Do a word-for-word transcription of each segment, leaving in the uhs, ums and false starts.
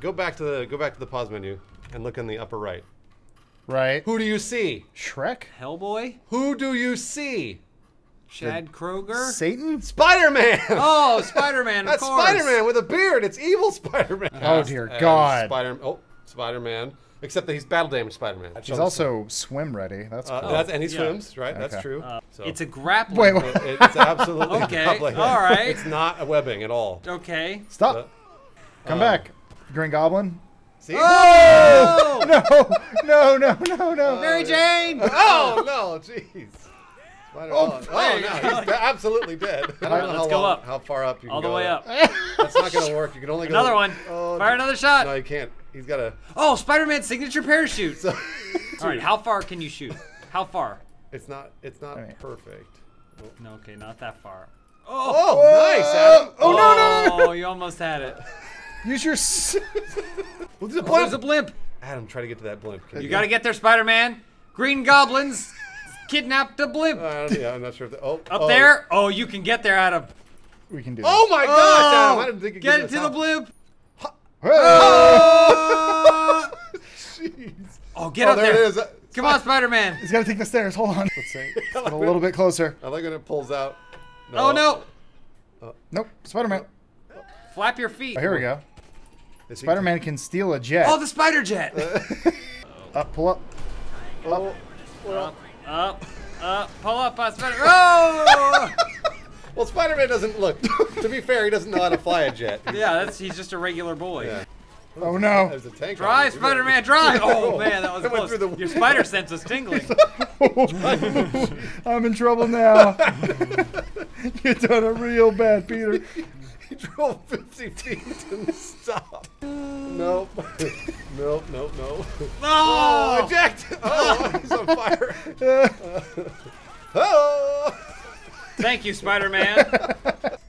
go back to the go back to the pause menu and look in the upper right. Right. Who do you see? Shrek? Hellboy? Who do you see? Chad the Kroger? Satan? Spider-Man! Oh, Spider-Man, of That's course. That's Spider-Man with a beard. It's evil Spider-Man. Oh, dear and God. Spider oh, Spider-Man. Except that he's battle-damaged Spider-Man. He's also swim-ready. That's uh, cool. That's, and he yeah. swims, right? Okay. That's true. Uh, so. It's a grappling. Wait, wait. It, it's absolutely okay. grappling. All right. It's not a webbing at all. Okay. Stop. Uh, Come uh, back. Green Goblin. See? Oh! No, no, no, no, no. Uh, Mary Jane! Oh, no, jeez. Oh, oh, no, he's de absolutely dead. I don't know Let's how go long, up. How far up you can All the go way up. up. That's not going to work. You can only go Another one. Oh, Fire no. another shot. No, you can't. He's got a... Oh, Spider-Man's signature parachute. So, all right, how far can you shoot? How far? It's not It's not right. perfect. No, okay, not that far. Oh, oh nice, Adam. Oh, oh, no, no. Oh, you almost had it. Use your... Well, there's, a oh, there's a blimp. Adam, try to get to that blimp. Can you got to get there, Spider-Man. Green Goblins kidnapped the blimp. Uh, yeah, I'm not sure if the, oh, Up oh. there? Oh, you can get there, Adam. We can do it. Oh, my oh, gosh, Adam. I didn't think you could get it to the, the blimp. Oh, jeez. Oh, get oh, up there. there. It is. Come on, Spider-Man. He's got to take the stairs. Hold on. Let's see. Get a little bit closer. I like when it pulls out. No. Oh, no. Uh, nope. Spider-Man. Flap your feet. Oh, here we go. Spider-Man can steal a jet. Oh, the spider jet! Up, pull up. Up, pull up. Up, up, pull up on Spider- Oh! Well, Spider-Man doesn't look. To be fair, he doesn't know how to fly a jet. Yeah, that's, he's just a regular boy. Yeah. Oh, no. There's a tank drive, Spider-Man, drive! Oh, man, that was close. The... Your spider sense was tingling. I'm in trouble now. You done a real bad, Peter. He drove fifty feet and stopped. Nope. Nope, nope, no. No! Oh, eject! Oh, he's on fire. Uh, oh! Thank you, Spider-Man.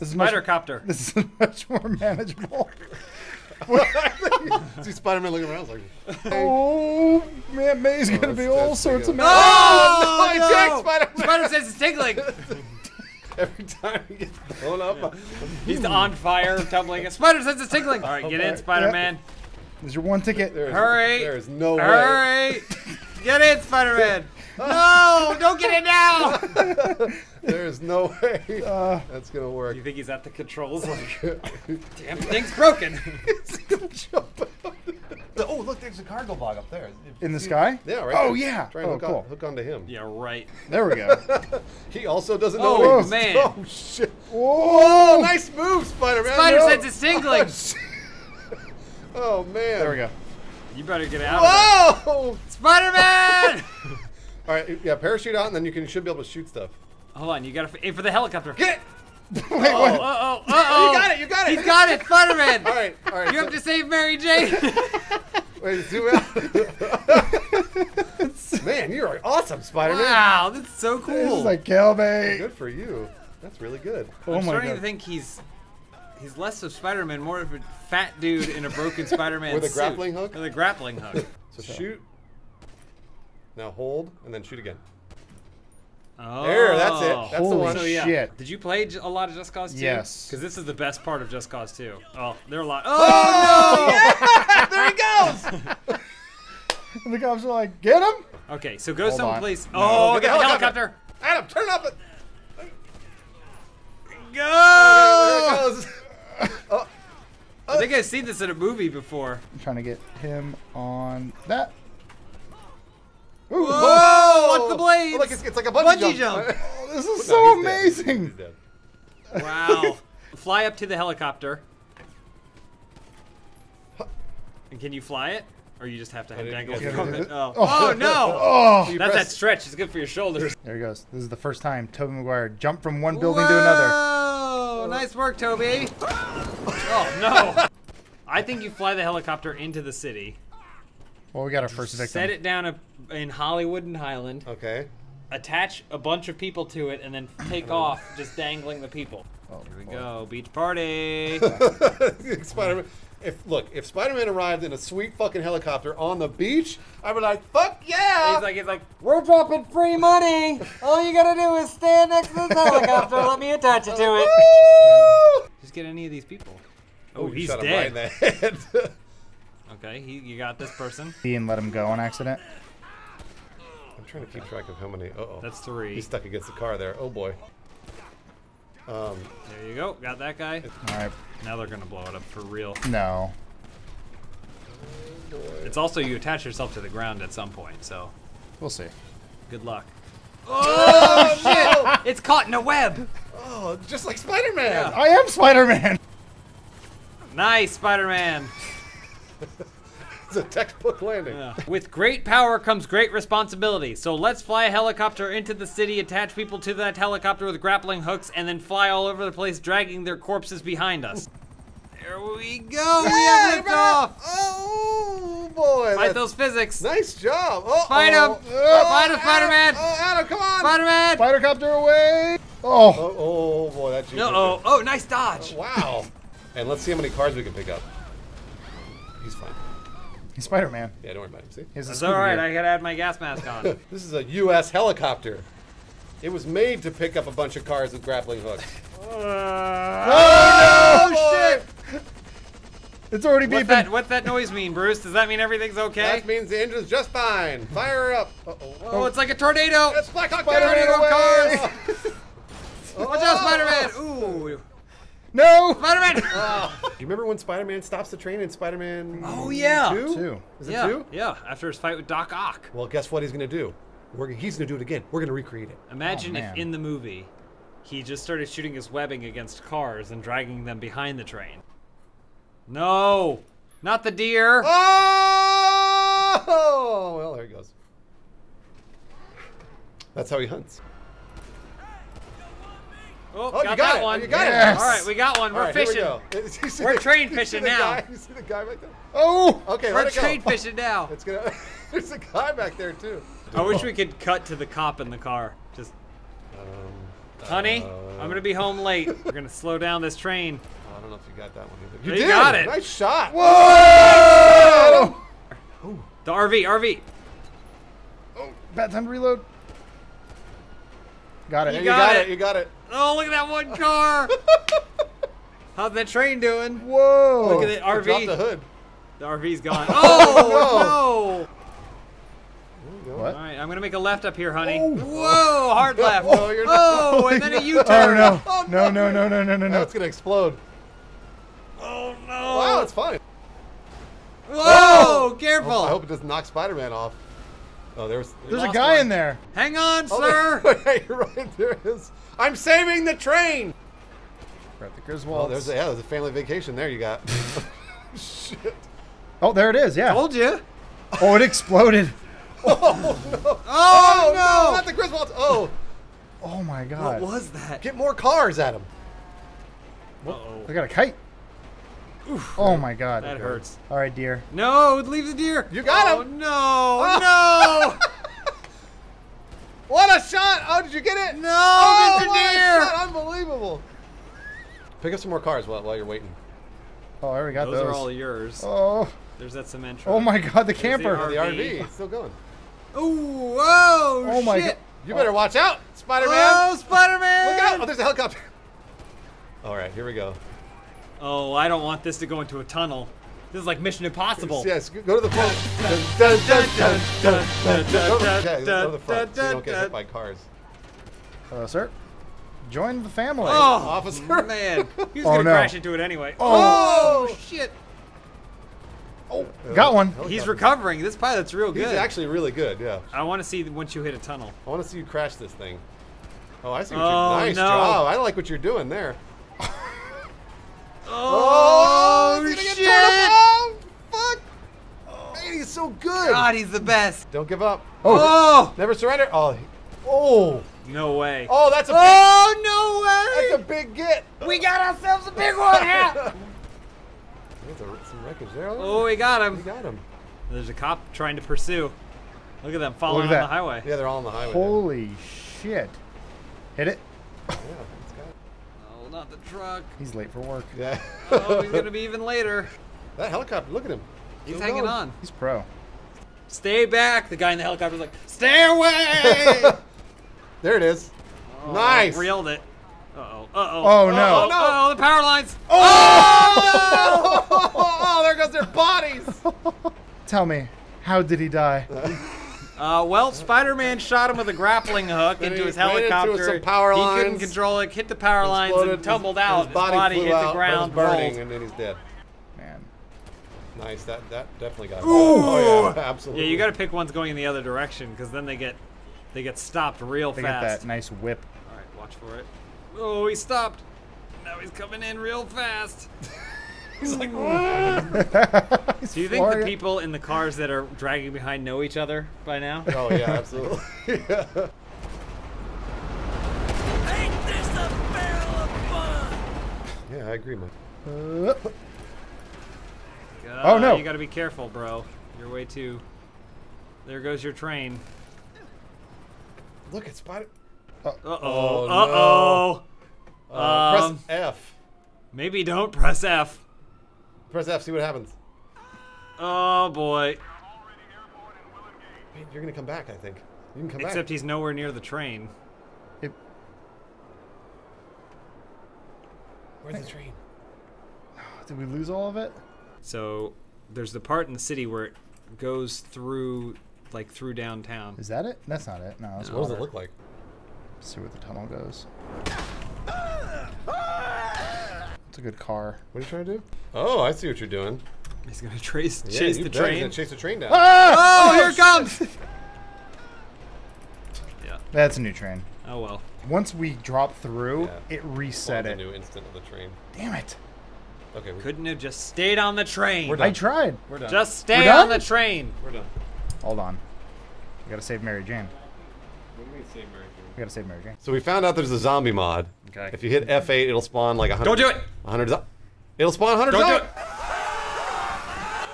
Spider-Copter. This is much more manageable. See Spider-Man looking around like, hey. Oh, man, May's oh, gonna be all sorts of mad. Oh, no, no, eject Spider-Man! Spider says it's tingling. Every time he gets blown up, yeah. He's on fire, tumbling. Spider sense is tingling. All right, get in, Spider-Man. Yep. There's your one ticket. There is, Hurry! There is no Hurry. way. Hurry! Get in, Spider-Man. No! Don't get in now. There is no way uh, that's gonna work. You think he's at the controls? Like, damn, thing's broken. It's jumping. Oh, look, there's a cargo bog up there. In the sky? Yeah, right. Oh, yeah. Try and oh, hook, cool. on, hook onto him. Yeah, right. There we go. He also doesn't know what he's doing. Oh, man. Oh, shit. Whoa. Oh, nice move, Spider-Man. Spider no. sense is tingling. Oh, oh, man. There we go. You better get out Whoa. of there. Spider-Man! All right, yeah, parachute out, and then you, can, you should be able to shoot stuff. Hold on, you got to aim for the helicopter. Get it! Wait, uh-oh, what? Uh-oh, uh-oh. You got it, you got it. He got it, Spider-Man. All right, all right. You so have to save Mary Jane. Wait, zoom out. Man, you are awesome, Spider-Man. Wow, that's so cool. This is like Cal Bay. Good for you. That's really good. Oh I'm my starting God. to think he's he's less of Spider-Man, more of a fat dude in a broken Spider-Man With a suit. grappling hook? With a grappling hook. So, so shoot, now hold, and then shoot again. Oh. There, that's it. That's Holy the one. So, yeah. shit. Did you play a lot of Just Cause two? Yes. Because this is the best part of Just Cause two. Oh, there are a lot. Oh, oh no! Yeah! There he goes! And the cops are like, get him! Okay, so go Hold someplace. No. Oh, I got the helicopter. helicopter! Adam, turn up! And... Go! Oh, there it goes. Oh. Oh. I think I've seen this in a movie before. I'm trying to get him on that. Ooh, Whoa! What's the blade? Oh, look, it's, it's like a bungee, bungee jump. jump. Oh, this is so no, amazing. Dead. Dead. Wow. Fly up to the helicopter. And can you fly it? Or you just have to dangle from it? Oh. Oh, oh, no! Oh. That's press. that stretch. It's good for your shoulders. There he goes. This is the first time Toby Maguire jumped from one building Whoa. to another. Oh, nice work, Toby. Oh, no. I think you fly the helicopter into the city. Well, we got our first victim. Set it down in Hollywood and Highland. Okay. Attach a bunch of people to it and then take off, just dangling the people. Oh, Here we boy. go, beach party. Spider-Man. If look, if Spider-Man arrived in a sweet fucking helicopter on the beach, I'd be like, fuck yeah! He's like, he's like, we're dropping free money. All you gotta do is stand next to this helicopter. Let me attach it to it. Just get any of these people. Oh, Ooh, he's shot dead. Him right in the head. Okay, he, you got this person. He and let him go on accident. I'm trying to keep track of how many. Uh oh. That's three. He's stuck against the car there. Oh boy. Um. There you go. Got that guy. All right. Now they're gonna blow it up for real. No. It's also you attach yourself to the ground at some point, so. We'll see. Good luck. Oh shit! It's caught in a web. Oh, just like Spider-Man. Yeah. I am Spider-Man. Nice, Spider-Man. It's a textbook landing. Yeah. With great power comes great responsibility. So let's fly a helicopter into the city, attach people to that helicopter with grappling hooks, and then fly all over the place, dragging their corpses behind us. There we go. We yeah, have liftoff. Right. Oh boy! Fight those physics. Nice job. Oh, fight him! Oh, fight him, Spider-Man! Oh, Adam, come on! Spider-Man! Spider-copter away! Oh. oh! Oh boy, that. No! Oh! Oh! Nice dodge! Oh, wow! And let's see how many cars we can pick up. He's fine. He's Spider-Man. Yeah, don't worry about him. See? It's all right. Here. I gotta add my gas mask on. This is a U S helicopter. It was made to pick up a bunch of cars with grappling hooks. Uh, oh no! Oh, shit! It's already beeping. What that, what that noise mean, Bruce? Does that mean everything's okay? That means the engine's just fine. Fire her up. Uh oh. Oh, it's like a tornado. It's Black Hawk Down. Tornado cars. Oh. Watch out, Spider-Man. Ooh. No. Spider-Man. Oh. Do you remember when Spider-Man stops the train in Spider-Man Oh, yeah. two? two. Is it yeah. two? Yeah, after his fight with Doc Ock. Well, guess what he's going to do? We're, he's going to do it again. We're going to recreate it. Imagine oh, if in the movie, he just started shooting his webbing against cars and dragging them behind the train. No, not the deer. Oh, well, there he goes. That's how he hunts. Oh, oh got you got that it. one. Oh, you got yes. it. All right, we got one. We're right, fishing. We We're the, train fishing now. Guy? You see the guy right there? Oh, okay. We're train go. fishing now. It's gonna, there's a guy back there, too. I wish we could cut to the cop in the car. Just, um, honey, uh, I'm going to be home late. We're going to slow down this train. I don't know if you got that one either. You, you did. got it. Nice shot. Whoa! The R V, R V. Oh, bad time to reload. Got it. You, you got, got it. it. You got it. Oh, look at that one car. How's that train doing? Whoa. Look at the R V. Dropped the hood. The R V's gone. Oh, no. There you go. What? All right, I'm going to make a left up here, honey. Oh. Whoa, hard left. Oh, you're not. Oh, and then a U-turn. Oh, no. No, no, no, no, no, no, no. It's going to explode. Oh no! Wow, it's fine. Whoa! Whoa. Careful! Oh, I hope it doesn't knock Spider-Man off. Oh, there was. There's a guy one. in there. Hang on, oh, sir. There, you're right, there is. I'm saving the train. Grab the Griswolds. Oh, there's a, yeah, there's a family vacation. There you got. Shit. Oh, there it is. Yeah. Told you. Oh, it exploded. Oh no! Oh, oh no. no! Not the Griswolds. Oh. Oh my God. What was that? Get more cars at him. Uh oh. I got a kite. Oof. Oh my God. That hurts. All right, deer. No, leave the deer. You got oh, him. No, oh no, no. What a shot. Oh, did you get it? No, oh, Mister Deer. Shot. Unbelievable. Pick up some more cars while, while you're waiting. Oh, I already got those. Those are all yours. Oh. There's that cement truck. Oh my God, the There's camper. The R V. The R V. It's still going. Ooh, whoa, oh, shit. My God. You better oh. watch out, Spider-Man. Oh, Spider-Man. Look out. Oh, there's a helicopter. All right, here we go. Oh, I don't want this to go into a tunnel. This is like Mission Impossible. Yes, yes. Go to the front. Go to the front so you don't get hit by cars. Hello, sir. Join the family. Oh, officer. Man. He was oh, going to no. crash into it anyway. Oh, oh shit. Oh, got one. He's recovering. This pilot's real good. He's actually really good, yeah. I want to see once you hit a tunnel. I want to see you crash this thing. Oh, I see what you're doing. Nice job. I like what you're doing there. Oh, oh shit! Get oh, fuck! Oh. Man, he's so good. God, he's the best. Don't give up. Oh! oh. Never surrender. Oh, oh! No way. Oh, that's a. Big, oh no way! That's a big get. We got ourselves a big one. There's a, some wreckage there. Oh, we got him. We got him. There's a cop trying to pursue. Look at them following at on that. the highway. Yeah, they're all on the highway. Holy dude. shit! Hit it. Yeah. Not the truck. He's late for work. Yeah. Oh, he's gonna be even later. That helicopter, look at him. He's Still hanging going. on. He's pro. Stay back. The guy in the helicopter's like, stay away. There it is. Oh, nice. I reeled it. Uh-oh. Uh-oh. Oh, no. Oh, no. Uh-oh, the power lines. Oh! Oh! Oh, there goes their bodies. Tell me, how did he die? Uh, well, Spider-Man shot him with a grappling hook into his helicopter. Some power lines. He couldn't control it, hit the power lines, and tumbled his, out. His, his body, body hit out, the ground, burning, rolled. And then he's dead. Man, nice. That that definitely got. Ooh, oh, yeah, absolutely. Yeah, you got to pick ones going in the other direction because then they get they get stopped real they fast. They get that nice whip. All right, watch for it. Oh, he stopped. Now he's coming in real fast. He's like, what? He's Do you think the people in the cars that are dragging behind know each other by now? Oh, yeah, absolutely. Yeah. Ain't this a barrel of fun? Yeah, I agree, Mike. Uh, oh, no. You got to be careful, bro. You're way too... There goes your train. Look, it's Spider... Uh-oh. Uh-oh. Uh-oh. No. Uh, um, press F. Maybe don't press F. Press F, see what happens. Oh boy. You're gonna come back, I think. You can come Except back. Except he's nowhere near the train. It... Where's the train? Did we lose all of it? So there's the part in the city where it goes through, like through downtown. Is that it? That's not it. No. That's no. What does it look like? Let's see where the tunnel goes. It's a good car. What are you trying to do? Oh, I see what you're doing. He's gonna trace, yeah, chase the bet. train. He's gonna chase the train down. Ah! Oh, oh, here it comes! Yeah. That's a new train. Oh well. Once we drop through, yeah. it reset it. New instant of the train. Damn it! Okay. We couldn't have just stayed on the train. We're done. I tried. We're done. Just stay done? on the train. We're done. Hold on. We gotta save Mary Jane. What do we save Mary Jane? We gotta save Mary Jane. So we found out there's a zombie mod. Okay. If you hit F eight, it'll spawn like one hundred. Don't do it! one hundred. It'll spawn one hundred zombies!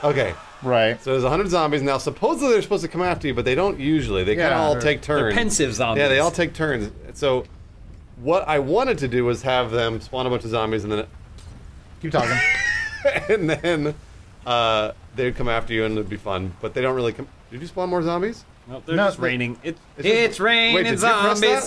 Don't do it! Okay. Right. So there's one hundred zombies. Now, supposedly they're supposed to come after you, but they don't usually. They yeah, kind of all take turns. They're pensive zombies. Yeah, they all take turns. So what I wanted to do was have them spawn a bunch of zombies and then... Keep talking. And then uh, they'd come after you and it'd be fun. But they don't really come... Did you spawn more zombies? Nope, they're no, just raining. It, it's, it's raining wait, zombies.